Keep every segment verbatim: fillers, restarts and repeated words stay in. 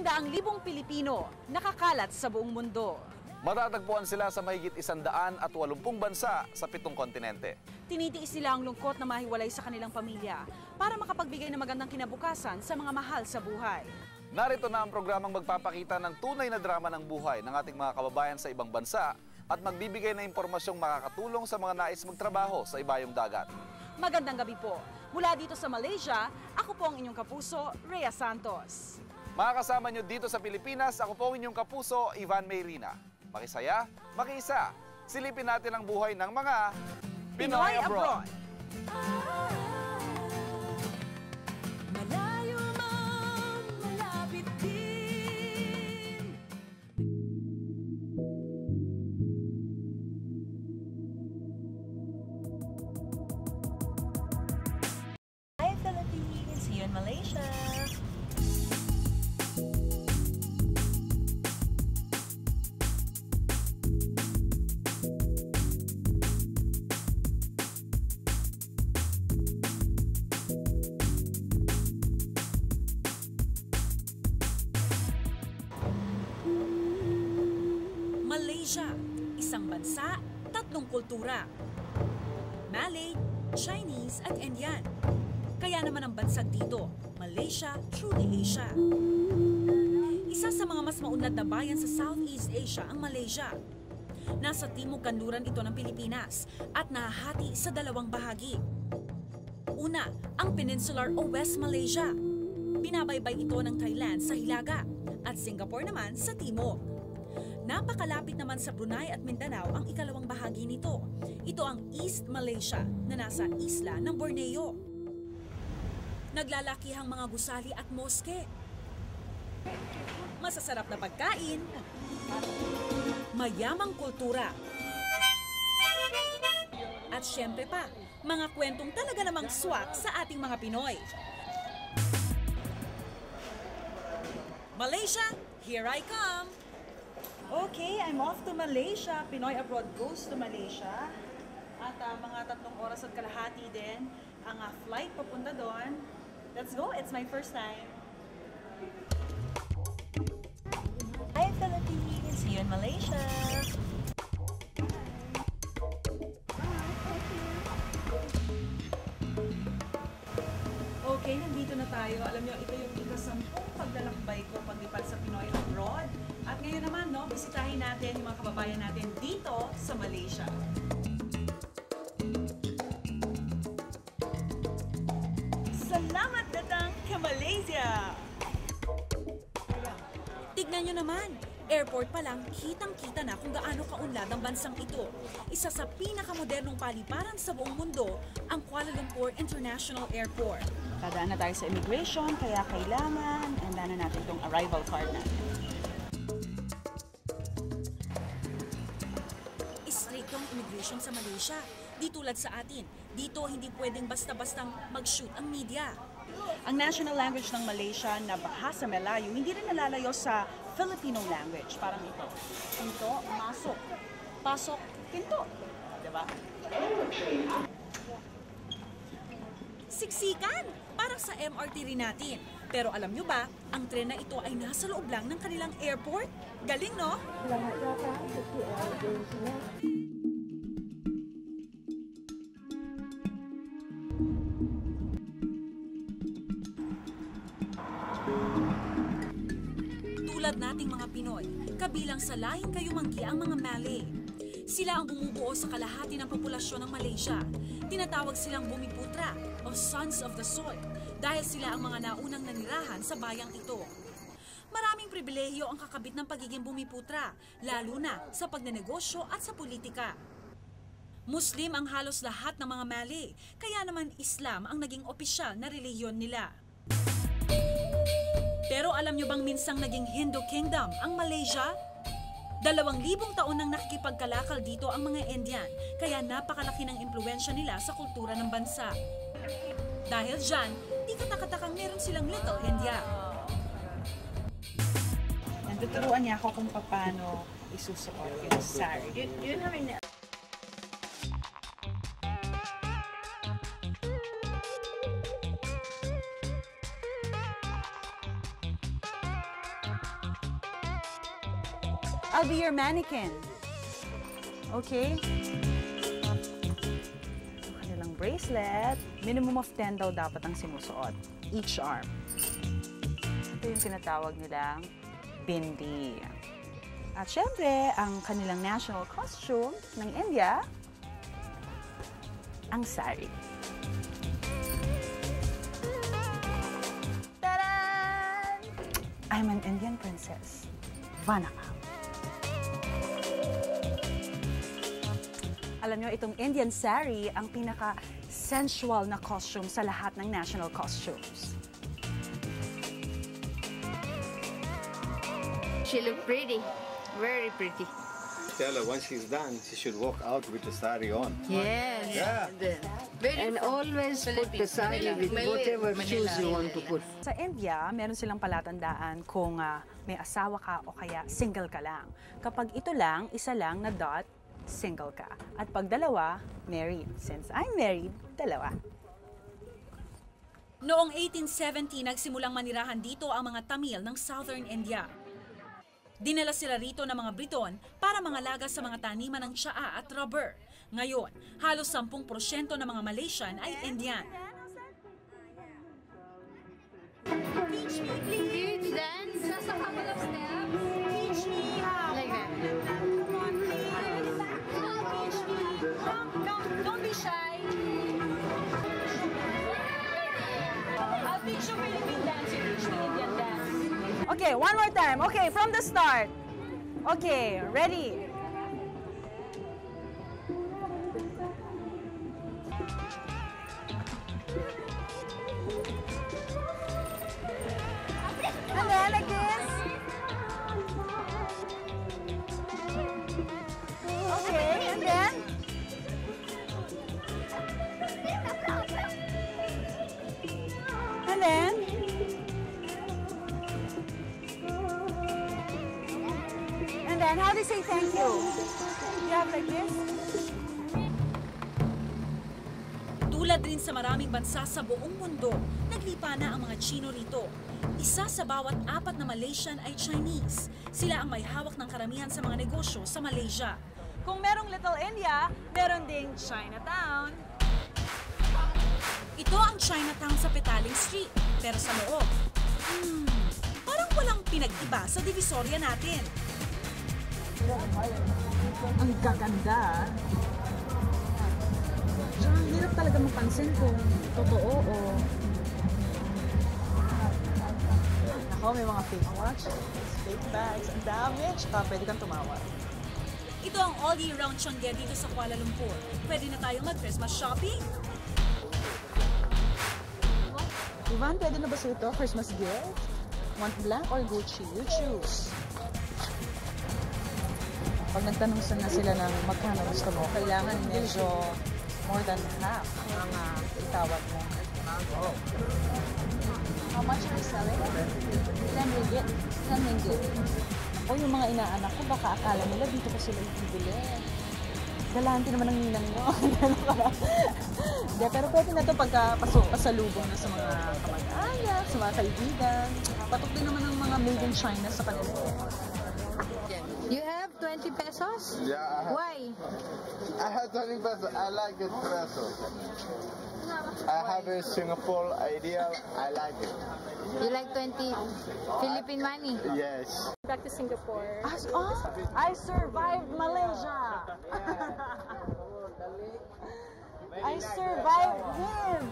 isang daang libong Pilipino nakakalat sa buong mundo. Matatagpuan sila sa mahigit isandaan at walumpung bansa sa pitong kontinente. Tinitiis nila ang lungkot na mahiwalay sa kanilang pamilya para makapagbigay ng magandang kinabukasan sa mga mahal sa buhay. Narito na ang programang magpapakita ng tunay na drama ng buhay ng ating mga kababayan sa ibang bansa at magbibigay na impormasyong makakatulong sa mga nais magtrabaho sa ibayong dagat. Magandang gabi po. Mula dito sa Malaysia, ako po ang inyong kapuso, Rhea Santos. Makakasama nyo dito sa Pilipinas, ako po ang inyong kapuso, Ivan Mayrina. Makisaya, makiisa, silipin natin ang buhay ng mga Pinoy Abroad! Hi Philippines! See you in Malaysia! Kultura. Malay, Chinese at Indian. Kaya naman ang bansang dito, Malaysia, truly Asia. Isa sa mga mas maunlad na bayan sa Southeast Asia ang Malaysia. Nasa timog kanluran ito ng Pilipinas at nahahati sa dalawang bahagi. Una, ang Peninsular o West Malaysia. Binabaybay ito ng Thailand sa hilaga at Singapore naman sa timog. Napakalapit naman sa Brunei at Mindanao ang ikalawang bahagi nito. Ito ang East Malaysia na nasa isla ng Borneo. Naglalakihang mga gusali at moske. Masasarap na pagkain. Mayamang kultura. At syempre pa, mga kwentong talaga namang swak sa ating mga Pinoy. Malaysia, here I come! Okay, I'm off to Malaysia. Pinoy Abroad goes to Malaysia. At uh, mga tatlong oras at kalahati din ang uh, flight papunta doon. Let's go! It's my first time. Hi Philippines! See you in Malaysia! Okay, nandito na tayo. Alam nyo, ito yung ikasampung paglalakbay ko paglipad sa Pinoy Abroad. At ngayon naman, no, bisitahin natin yung mga kababayan natin dito sa Malaysia. Salamat datang ka Malaysia! Tignan nyo naman, airport pa lang, kitang-kita na kung gaano kaunlad ang bansang ito. Isa sa pinakamodernong paliparan sa buong mundo, ang Kuala Lumpur International Airport. Kadaan na tayo sa immigration, kaya kailangan, andan na natin itong arrival card natin. Immigration sa Malaysia. Di tulad sa atin, dito hindi pwedeng basta-bastang mag-shoot ang media. Ang national language ng Malaysia na bahasa Melayu hindi rin nalalayo sa Filipino language. Parang ito, pinto, masok, pasok, pinto. Diba? Siksikan! Parang sa M R T rin natin. Pero alam nyo ba, ang tren na ito ay nasa loob lang ng kanilang airport? Galing, no? Nating mga Pinoy, kabilang sa lahing kayumanggi ang mga Malay. Sila ang bumubuo sa kalahati ng populasyon ng Malaysia. Tinatawag silang Bumiputra o Sons of the Soil dahil sila ang mga naunang nanirahan sa bayang ito. Maraming pribilehiyo ang kakabit ng pagiging Bumiputra, lalo na sa pagnenegosyo at sa politika. Muslim ang halos lahat ng mga Malay, kaya naman Islam ang naging opisyal na relihiyon nila. Pero alam nyo bang minsang naging Hindu Kingdom ang Malaysia? Dalawang libong taon nang nakikipagkalakal dito ang mga Indian, kaya napakalaki ng impluensya nila sa kultura ng bansa. Dahil dyan, di katakatakang meron silang Little India. Nanduturuan niya ako kung paano isusuot yung sari. Yun namin na. I'll be your mannequin. Okay? Yung kanilang bracelet. Minimum of ten daw dapat ang sinusuot. Each arm. Ito yung tinatawag nilang bindi. At syempre, ang kanilang national costume ng India, ang sari. Ta-da! I'm an Indian princess. Vanaka. Alam nyo, itong Indian sari ang pinaka-sensual na costume sa lahat ng national costumes. She look pretty. Very pretty. Tell her once she's done, she should walk out with the sari on. Yes. Yeah. Yeah. Very and always put the sari with whatever shoes you want to put. Sa India, meron silang palatandaan kung uh, may asawa ka o kaya single ka lang. Kapag ito lang, isa lang na dot, single ka. At pag dalawa, married. Since I'm married, dalawa. Noong eighteen seventy, nagsimulang manirahan dito ang mga Tamil ng Southern India. Dinala sila rito ng mga Briton para mangalaga sa mga taniman ng tsaa at rubber. Ngayon, halos sampung porsyento ng mga Malaysian ay Indian. Teach me, please. Dance. Just a couple of steps. Teach me how. Like that. Teach me. Don't, don't, don't be shy. I'll teach you Philippine dance. You teach me Indian dance. Okay, one more time. Okay, from the start. Okay, ready. And then like this. Okay, and then. And then. And then, how do you say thank you? You have like this. Tulad rin sa maraming bansa sa buong mundo, naglipa na ang mga Chino rito. Isa sa bawat apat na Malaysian ay Chinese. Sila ang may hawak ng karamihan sa mga negosyo sa Malaysia. Kung merong Little India, meron ding Chinatown. Ito ang Chinatown sa Petaling Street, pero sa loob, hmm, parang walang pinag-iba sa divisorya natin. Ang gaganda. Tsaka hirap talaga mapansin kung totoo o... Nako, may mga fake watches, fake bags, ang dami. Tsaka pwede kang tumawa. Ito ang all year round tsangge dito sa Kuala Lumpur. Pwede na tayong mag-Christmas shopping. Ivan, pwede na ba sa ito? Christmas gift? Want black or Gucci? You choose. Pag nagtanong na sila ng magkano gusto mo, kailangan medyo more than half ang uh, itawag mo. Oh. How much are you selling? ten ringgit. ten ringgit. O yung mga inaanak ko, baka akala nila dito ko sila ibibili. Dalahan din naman ang ninang mo. Yeah, pero pwede na ito pagkapasalubong na sa mga kamag-anak, sa mga kaibigan. Patok din naman ang mga made in China sa kanila. You have twenty pesos? Yeah. I have, why? I have twenty pesos. I like it pesos. I have a Singapore idea. I like it. You like twenty Philippine money? Yes. Back to Singapore. As, oh, I survived Malaysia. I survived him.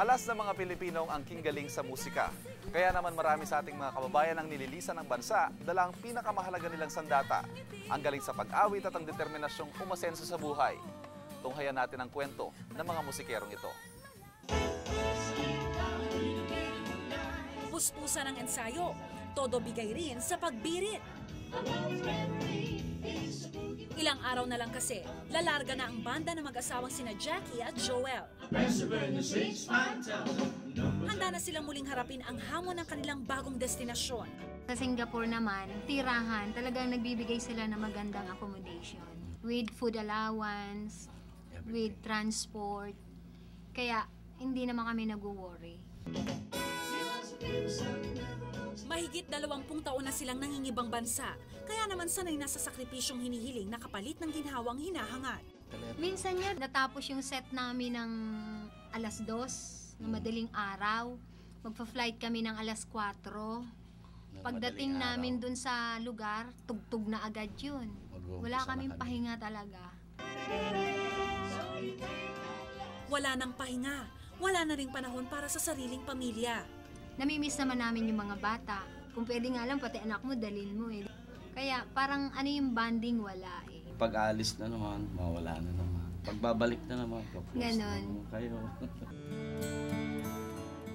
Alas na mga Pilipinong ang kinggaling sa musika. Kaya naman marami sa ating mga kababayan ang nililisan ng bansa dala ang pinakamahalaga nilang sandata, ang galing sa pag-awit at ang determinasyong umasenso sa buhay. Tunghayan natin ang kwento ng mga musikerong ito. Puspusan ang ensayo, todo bigay rin sa pagbirit. Ilang araw na lang kasi, lalarga na ang banda ng mag-asawang sina Jackie at Joel. Handa na silang muling harapin ang hamon ng kanilang bagong destinasyon. Sa Singapore naman, tirahan, talagang nagbibigay sila ng magandang accommodation. With food allowance, with transport. Kaya hindi naman kami nag-worry. Mahigit dalawampung taon na silang nangingibang bansa, kaya naman sanay na sa sakripisyong hinihiling na kapalit ng ginhawang hinahangad. Minsan niya, natapos yung set namin ng alas dos, na madaling araw. Magpa-flight kami ng alas kwatro. Pagdating namin dun sa lugar, tugtog na agad yun. Wala kaming pahinga talaga. Wala nang pahinga. Wala na rin panahon para sa sariling pamilya. Namimiss naman namin yung mga bata. Kung pwede nga lang, pati anak mo, dalhin mo eh. Kaya parang ano yung bonding, wala eh. Pag alis na naman, mawala na naman. Pagbabalik na naman, kapos na naman kayo.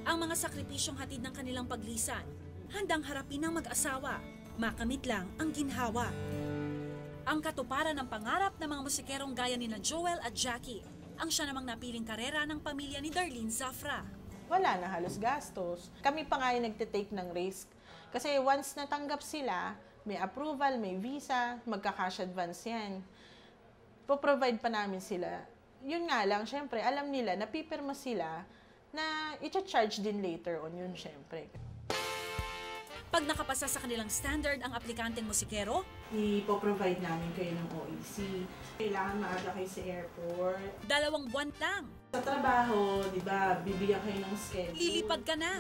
Ang mga sakripisyong hatid ng kanilang paglisan, handang harapin ng mag-asawa, makamit lang ang ginhawa. Ang katuparan ng pangarap ng mga musikerong gaya nina Joel at Jackie, ang siya namang napiling karera ng pamilya ni Darlene Zafra. Wala na halos gastos. Kami pa nga yung nagtitake ng risk. Kasi once natanggap sila, may approval, may visa, magka-cash advance yan. Po-provide pa namin sila. Yun nga lang, syempre, alam nila, napipirma sila na i-charge din later on yun, syempre. Pag nakapasa sa kanilang standard ang aplikanteng musikero, ipo-provide namin kayo ng O E C. Kailangan maaga kayo sa airport. Dalawang buwan lang. Sa trabaho, di ba, bibigyan kayo ng schedule. Lilipad ka na.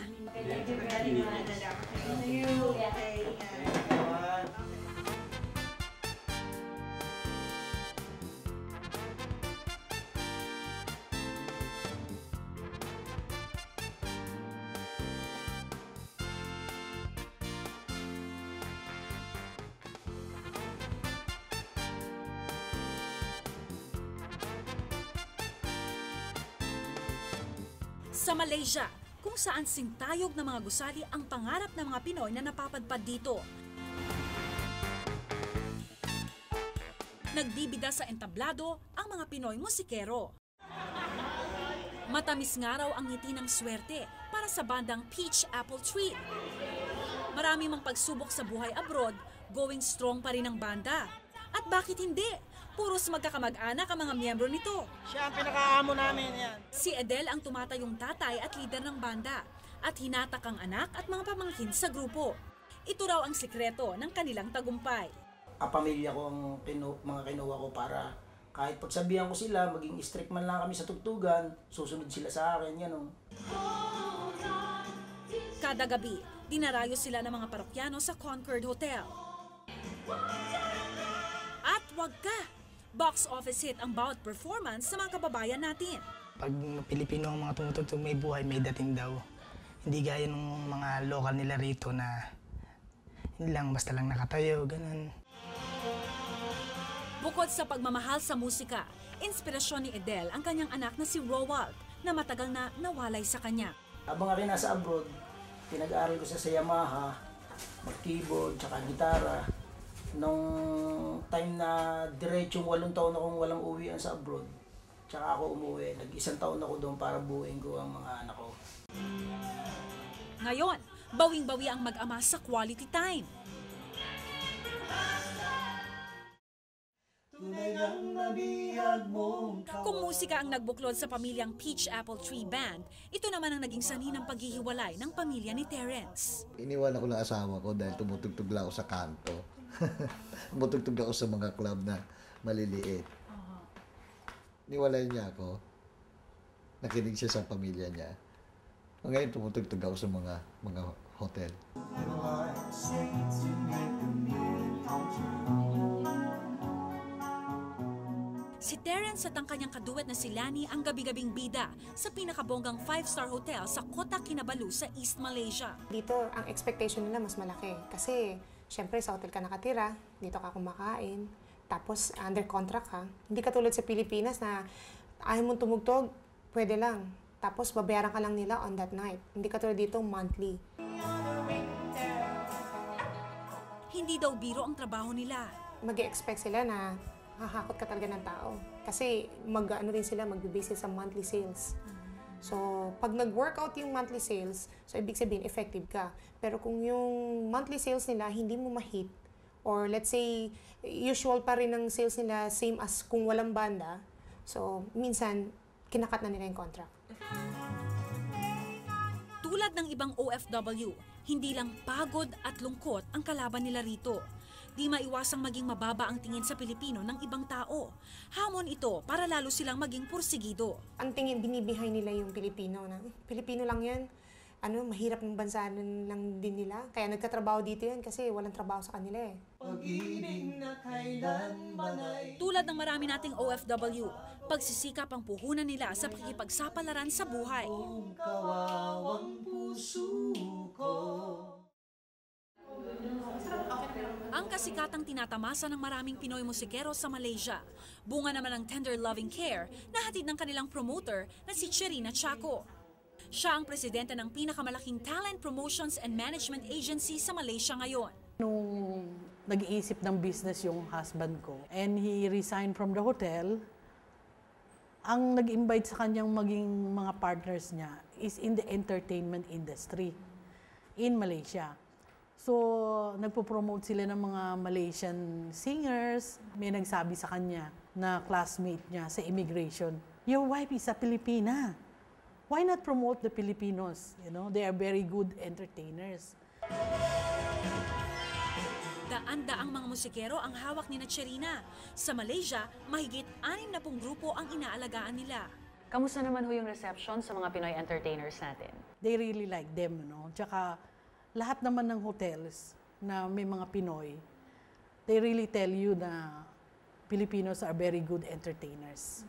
Sa Malaysia, kung saan sintayog ng mga gusali ang pangarap ng mga Pinoy na napapadpad dito. Nagbibida sa entablado ang mga Pinoy musikero. Matamis nga raw ang ngiti ng swerte para sa bandang Peach Apple Tree. Marami mang pagsubok sa buhay abroad, going strong pa rin ang banda. At bakit hindi? Puros magkakamag-anak ang mga miyembro nito. Siya ang pinakaamo namin yan. Si Edel ang tumatayong tatay at leader ng banda at hinatak ang anak at mga pamangkin sa grupo. Ito raw ang sikreto ng kanilang tagumpay. Ang pamilya ko ang kinu mga kinuha ko para kahit pagsabihan ko sila, maging strict man lang kami sa tugtugan, susunod sila sa akin. Yan, oh. Kada gabi, dinarayo sila ng mga parokyano sa Concord Hotel. At wag ka! Box office hit ang bawat performance sa mga kababayan natin. Pag Pilipino ang mga tumutugtog, may buhay, may dating daw. Hindi gaya ng mga lokal nila rito na hindi lang, basta lang nakatayo, ganun. Bukod sa pagmamahal sa musika, inspirasyon ni Edel ang kanyang anak na si Rowald na matagal na nawalay sa kanya. Habang akin nasa abroad, pinag-aaral ko siya sa Yamaha, mag-keyboard, tsaka gitara. Nung time na diretsyong walong taon akong walang uwian sa abroad, tsaka ako umuwi. Nag-isang taon ako doon para buuin ko ang mga anak ko. Ngayon, bawing-bawi ang mag-ama sa quality time. Kung musika ang nagbuklod sa pamilyang Peach Apple Tree Band, ito naman ang naging sanhi ng paghihiwalay ng pamilya ni Terence. Iniwan ako ng asawa ko dahil tumutugtog lang ako sa kanto. Tumutugtog ako sa mga club na maliliit. Niwalay niya ako. Nakinig siya sa pamilya niya. Ngayon tumutugtog ako sa mga mga hotel. Si Terence at ang kanyang kaduwet na si Lani ang gabi-gabing bida sa pinakabonggang five-star hotel sa Kota Kinabalu sa East Malaysia. Dito, ang expectation nila mas malaki kasi siyempre, sa hotel ka nakatira, dito ka kumakain, tapos under contract ka. Hindi katulad sa Pilipinas na ayaw mong tumugtog, pwede lang. Tapos babayaran ka lang nila on that night. Hindi katulad dito monthly. Hindi daw biro ang trabaho nila. Mag-expect sila na hahakot ka talaga ng tao. Kasi mag-ano rin sila, mag-base sa monthly sales. So, pag nag-workout yung monthly sales, so ibig sabihin, effective ka. Pero kung yung monthly sales nila, hindi mo ma-hit, or let's say, usual pa rin ng sales nila, same as kung walang banda, so minsan, kinakat na nila yung contract. Tulad ng ibang O F W, hindi lang pagod at lungkot ang kalaban nila rito. Di maiwasang maging mababa ang tingin sa Pilipino ng ibang tao. Hamon ito para lalo silang maging pursigido. Ang tingin, binibihay nila yung Pilipino. Na, Pilipino lang yan. Ano, mahirap ng bansa lang din nila. Kaya nagkatrabaho dito yan kasi walang trabaho sa kanila eh. Tulad ng marami nating O F W, pagsisikap ang puhunan nila sa pakikipagsapalaran sa buhay. Ang kasikatang tinatamasa ng maraming Pinoy musikero sa Malaysia. Bunga naman ng tender loving care na hatid ng kanilang promoter na si Cherina Chacko. Siya ang presidente ng pinakamalaking talent promotions and management agency sa Malaysia ngayon. Nung nag-iisip ng business yung husband ko and he resigned from the hotel, ang nag-invite sa kanyang maging mga partners niya is in the entertainment industry in Malaysia. So, nagpo-promote sila ng mga Malaysian singers. May nagsabi sa kanya na classmate niya sa immigration, "Your wife is a Filipina. Why not promote the Filipinos? You know, they are very good entertainers." Daan-daang mga musikero ang hawak ni Cherina. Sa Malaysia, mahigit anim na pong grupo ang inaalagaan nila. Kamusta naman ho yung reception sa mga Pinoy entertainers natin? They really like them, no? Tsaka lahat naman ng hotels na may mga Pinoy, they really tell you na Filipinos are very good entertainers.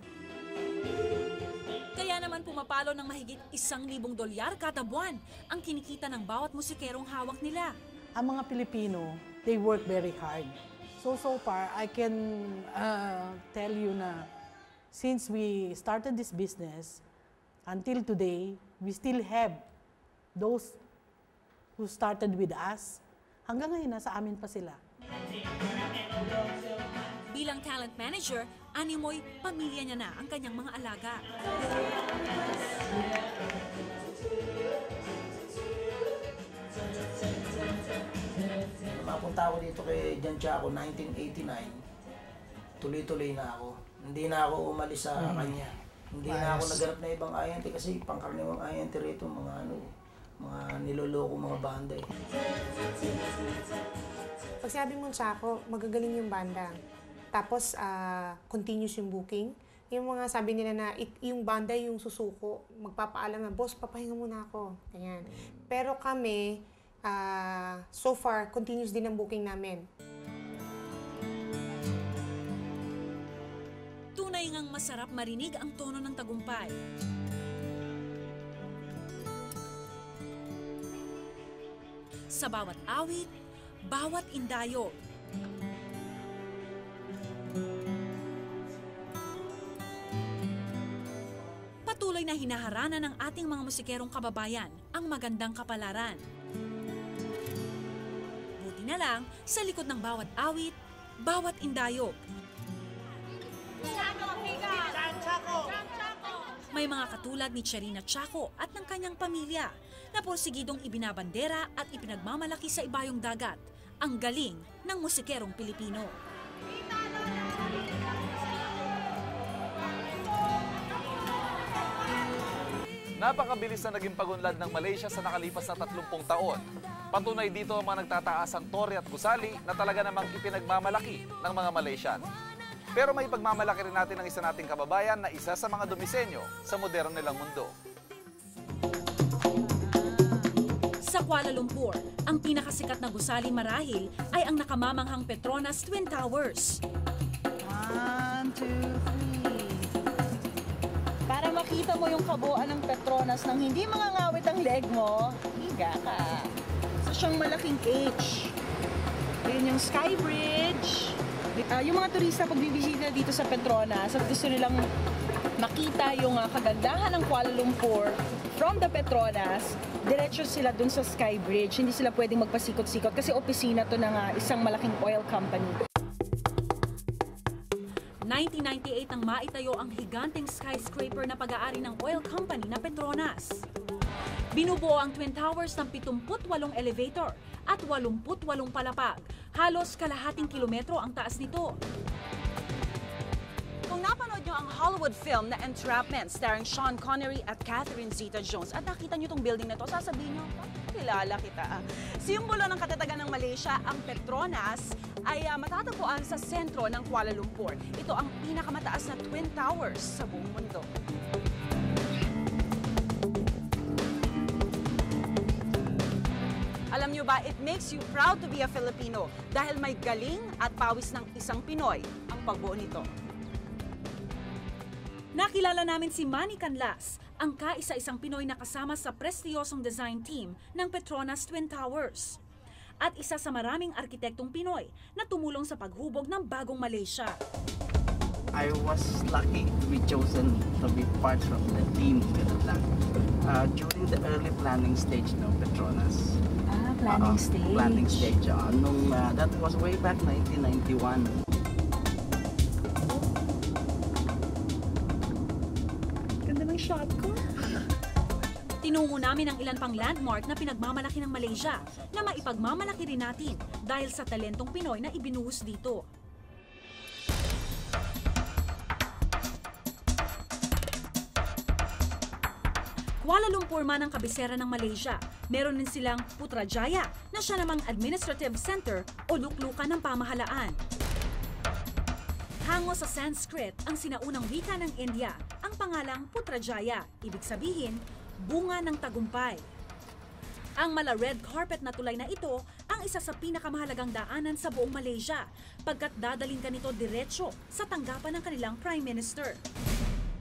Kaya naman pumapalo ng mahigit isang libong dolyar kada buwan ang kinikita ng bawat musikerong hawak nila. Ang mga Pilipino, they work very hard. So, so far, I can uh, tell you na since we started this business, until today, we still have those who started with us. Hanggang ngayon, nasa amin pa sila. Bilang talent manager, animoy pamilya niya na ang kanyang mga alaga. Mapunta ako dito kay Jancia ako nineteen eighty-nine. Tuloy-tuloy na ako. Hindi na ako umalis sa hmm. kanya. Hindi yes. na ako naghanap na ibang ayente kasi pangkaraniwang ayente rito mga ano, mga niloloko mga banda eh. Pag sabi mo sa ako, magagaling yung banda. Tapos, uh, continuous yung booking. Yung mga sabi nila na it, yung banda yung susuko, magpapaalam na, "Boss, papahinga muna ako." Ayan. Pero kami, uh, so far, continuous din ang booking namin. Tunay ngang masarap marinig ang tono ng tagumpay. Sa bawat awit, bawat indayo. Na hinaharana ng ating mga musikerong kababayan ang magandang kapalaran. Buti na lang, sa likod ng bawat awit, bawat indayog, may mga katulad ni Cherina Chacko at ng kanyang pamilya na porsigidong ibinabandera at ipinagmamalaki sa ibayong dagat ang galing ng musikerong Pilipino. Napakabilis na naging pagunlad ng Malaysia sa nakalipas na tatlumpung taon. Patunay dito ang mga nagtataas ang tore at gusali na talaga namang ipinagmamalaki ng mga Malaysian. Pero may pagmamalaki rin natin ang isa nating kababayan na isa sa mga dumisenyo sa moderno nilang mundo. Sa Kuala Lumpur, ang pinakasikat na gusali marahil ay ang nakamamanghang Petronas Twin Towers. One, two, para makita mo yung kabuuan ng Petronas nang hindi mangangawit ang leg mo, higa ka. Sa siyang malaking H. Yun yung Sky Bridge. Uh, yung mga turista pagbibisita dito sa Petronas, gusto nilang makita yung uh, kagandahan ng Kuala Lumpur from the Petronas, diretso sila dun sa Sky Bridge. Hindi sila pwedeng magpasikot-sikot kasi opisina to ng uh, isang malaking oil company. nineteen ninety-eight nang maitayo ang higanteng skyscraper na pag-aari ng oil company na Petronas. Binubuo ang Twin Towers ng pitong-putwalong elevator at walong-putwalong palapag. Halos kalahating kilometro ang taas nito. Kung napanood nyo ang Hollywood film na Entrapment starring Sean Connery at Catherine Zeta-Jones at nakita nyo itong building na to, sasabihin nyo, kilala kita. Simbolo ng katatagan ng Malaysia, ang Petronas ay uh, matatagpuan sa sentro ng Kuala Lumpur. Ito ang pinakamataas na Twin Towers sa buong mundo. Alam nyo ba, it makes you proud to be a Filipino dahil may galing at pawis ng isang Pinoy ang pagbuo nito. Nakilala namin si Manny Canlas, ang kaisa-isang Pinoy na kasama sa prestiyosong design team ng Petronas Twin Towers. At isa sa maraming arkitektong Pinoy na tumulong sa paghubog ng bagong Malaysia. I was lucky to be chosen to be part of the team uh, during the early planning stage ng Petronas. Ah, planning uh, stage. Planning stage. Uh, nung, uh, that was way back nineteen ninety-one. Shot ko. Tinungo namin ang ilan pang landmark na pinagmamalaki ng Malaysia na maipagmamalaki rin natin dahil sa talentong Pinoy na ibinuhos dito. Kuala Lumpur man ang kabisera ng Malaysia, meron din silang Putrajaya na siya namang administrative center o luklukan ng pamahalaan. Hango sa Sanskrit ang sinaunang wika ng India, pangalang Putrajaya, ibig sabihin, bunga ng tagumpay. Ang mala red carpet na tulay na ito ang isa sa pinakamahalagang daanan sa buong Malaysia pagkat dadaling ka nito diretso sa tanggapan ng kanilang Prime Minister.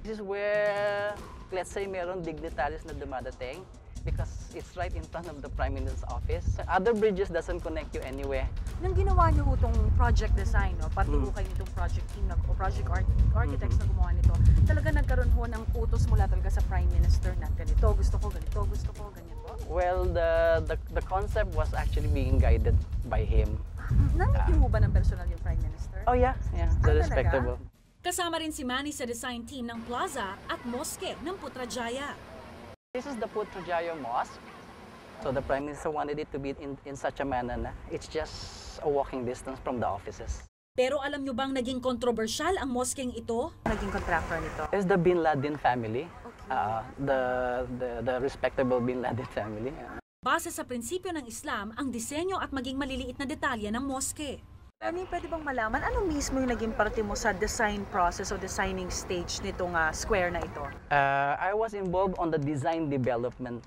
This is where, let's say, meron dignitaries na dumadating because it's right in front of the Prime Minister's office. Other bridges doesn't connect you anywhere. Nang ginawa niyo itong project design, no? Pati po kayo nitong project team na, o project art, architects na gumawa nito, talaga nagkaroon ho ng utos mula talaga sa Prime Minister na ganito, gusto ko, ganito, gusto ko, ganyan po? Well, the, the, the concept was actually being guided by him. Nangyayon mo ba ng personal yung Prime Minister? Oh yeah, yeah. So respectable. Kasama rin si Manny sa design team ng plaza at mosque ng Putrajaya. This is the Putrajaya Mosque. So the Prime Minister wanted it to be in, in such a manner na it's just a walking distance from the offices. Pero alam nyo bang naging kontrobersyal ang moskeng ito? Naging contractor nito? It's the Bin Laden family. Okay. Uh, the, the, the respectable Bin Laden family. Base sa prinsipyo ng Islam, ang disenyo at maging maliliit na detalya ng moske. Ani, pwede bang malaman ano mismo yung naging parte mo sa design process o designing stage nitong uh, square na ito? Uh, I was involved on the design development.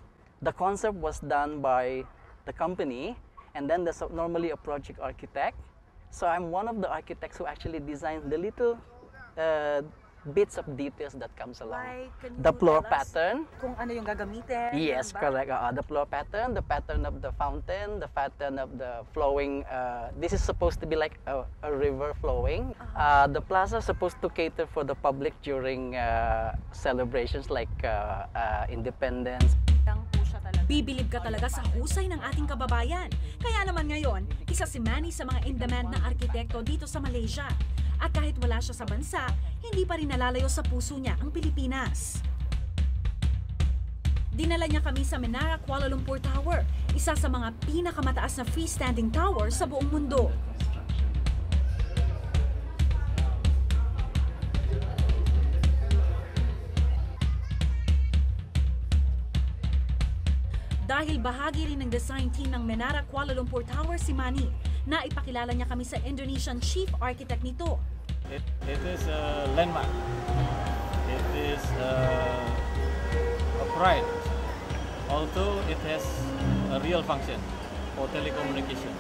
The concept was done by the company, and then there's normally a project architect. So I'm one of the architects who actually designs the little uh, bits of details that comes along. Like, the floor pattern. Kung ano yung gagamitin. Yes, correct. Uh, the floor pattern, the pattern of the fountain, the pattern of the flowing. Uh, this is supposed to be like a, a river flowing. Uh, the plaza is supposed to cater for the public during uh, celebrations like uh, uh, independence. Bibilib ka talaga sa husay ng ating kababayan. Kaya naman ngayon, isa si Manny sa mga in-demand na arkitekto dito sa Malaysia. At kahit wala siya sa bansa, hindi pa rin nalalayo sa puso niya ang Pilipinas. Dinala niya kami sa Menara Kuala Lumpur Tower, isa sa mga pinakamataas na freestanding tower sa buong mundo. Dahil bahagi rin ng design team ng Menara Kuala Lumpur Tower si Manny, na ipakilala niya kami sa Indonesian chief architect nito. It, it is a landmark. It is a, a pride. Although it has a real function for telecommunication.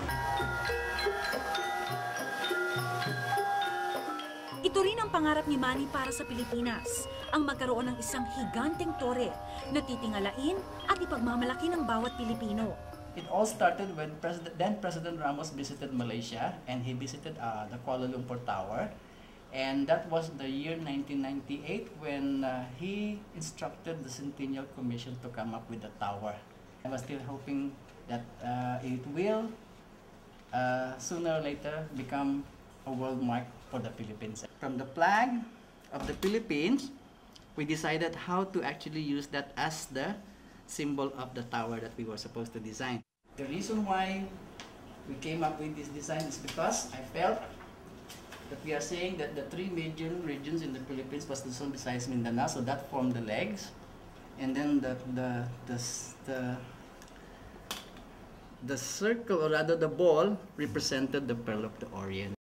Ito rin ang pangarap ni Manny para sa Pilipinas, ang magkaroon ng isang higanteng tore na titingalain at ipagmamalaki ng bawat Pilipino. It all started when President, then President Ramos visited Malaysia and he visited uh, the Kuala Lumpur Tower. And that was the year nineteen ninety-eight when uh, he instructed the Centennial Commission to come up with the tower. I was still hoping that uh, it will uh, sooner or later become a world mark for the Philippines. From the flag of the Philippines, we decided how to actually use that as the symbol of the tower that we were supposed to design. The reason why we came up with this design is because I felt that we are saying that the three major regions in the Philippines was Luzon, Visayas, Mindanao, so that formed the legs, and then the the the the, the circle or rather the ball represented the Pearl of the Orient.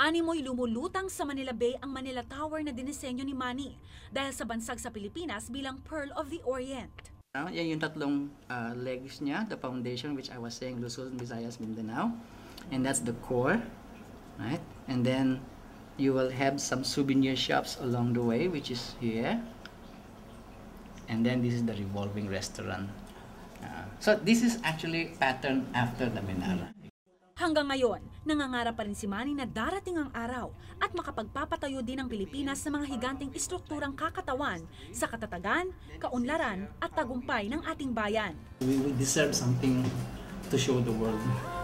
Animoy lumulutang sa Manila Bay ang Manila Tower na dinisenyo ni Manny dahil sa bansag sa Pilipinas bilang Pearl of the Orient. Now, yan yung tatlong uh, legs niya, the foundation which I was saying, Luzon, Visayas, Mindanao, and that's the core, right? And then you will have some souvenir shops along the way, which is here. And then this is the revolving restaurant. Uh, so this is actually pattern after the Menara. Hanggang ngayon, nangangarap pa rin si Manny na darating ang araw at makapagpapatayo din ang Pilipinas sa mga higanting istrukturang kakatawan sa katatagan, kaunlaran at tagumpay ng ating bayan. We will deserve something to show the world.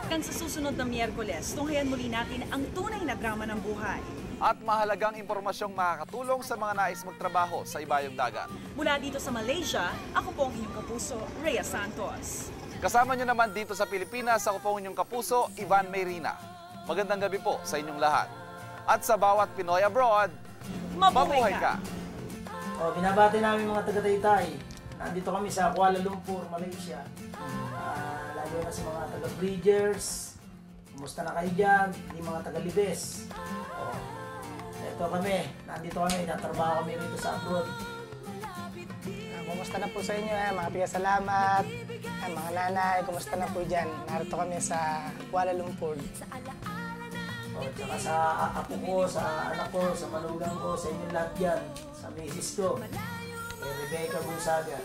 Hanggang sa susunod na Miyerkules, tunghayan muli natin ang tunay na drama ng buhay. At mahalagang impormasyong makakatulong sa mga nais magtrabaho sa ibayong dagat. Mula dito sa Malaysia, ako po ang inyong kapuso, Rhea Santos. Kasama nyo naman dito sa Pilipinas, ako po inyong kapuso, Ivan Mayrina. Magandang gabi po sa inyong lahat. At sa bawat Pinoy Abroad, mabuhay ka! O, binabati namin mga taga-Taytay. Nandito kami sa Kuala Lumpur, Malaysia. Uh, lalo na sa mga taga-Bridgers. Kumusta na kayo dyan? Hindi mga taga-Libes. O, ito kami. Nandito kami. Natrabaho kami rito sa abroad. Uh, kumusta na po sa inyo? Eh, mga piya, salamat. Ay, mga nanay, kumusta na po dyan? Narito kami sa Kuala Lumpur. O, tsaka sa ako ko, sa anak ko, sa manugang ko, sa inyong lahat dyan, sa misis ko, kay Rebecca Monsadyan.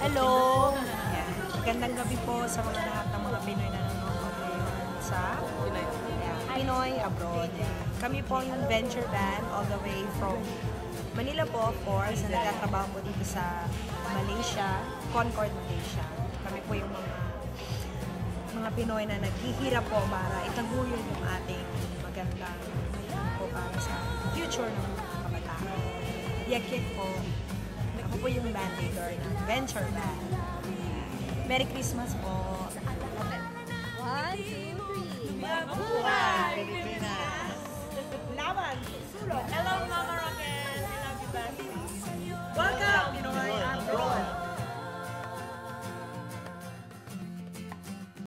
Hello! Magandang gabi po sa mga lahat ng mga Pinoy na nanonood ngayon sa Pinoy Abroad. Kami po yung Venture Band all the way from Manila po, of course, na nagtatrabaho po dito sa Malaysia, Concord, Malaysia. Kami po yung mga mga Pinoy na naghihirap po para itaguyod yung ating magandang po para sa future ng mga kabataan. Jackie po. Ako po yung band-leader ng Venture Band. Merry Christmas po! One, two, three!